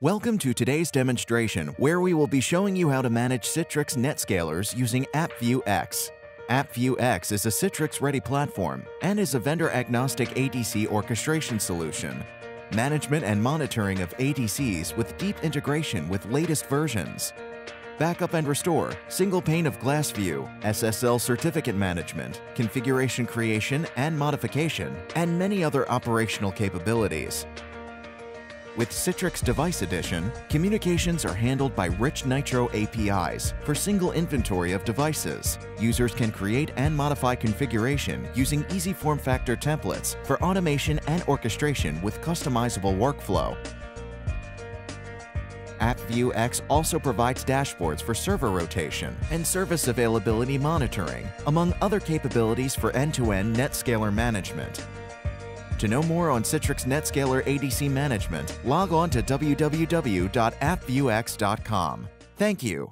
Welcome to today's demonstration, where we will be showing you how to manage Citrix Netscalers using AppViewX. AppViewX is a Citrix-ready platform and is a vendor-agnostic ADC orchestration solution. Management and monitoring of ADCs with deep integration with latest versions. Backup and restore, single pane of glass view, SSL certificate management, configuration creation and modification, and many other operational capabilities. With Citrix Device Edition, communications are handled by rich Nitro APIs for single inventory of devices. Users can create and modify configuration using easy form factor templates for automation and orchestration with customizable workflow. AppViewX also provides dashboards for server rotation and service availability monitoring, among other capabilities for end-to-end Netscaler management. To know more on Citrix Netscaler ADC management, log on to www.appviewx.com. Thank you.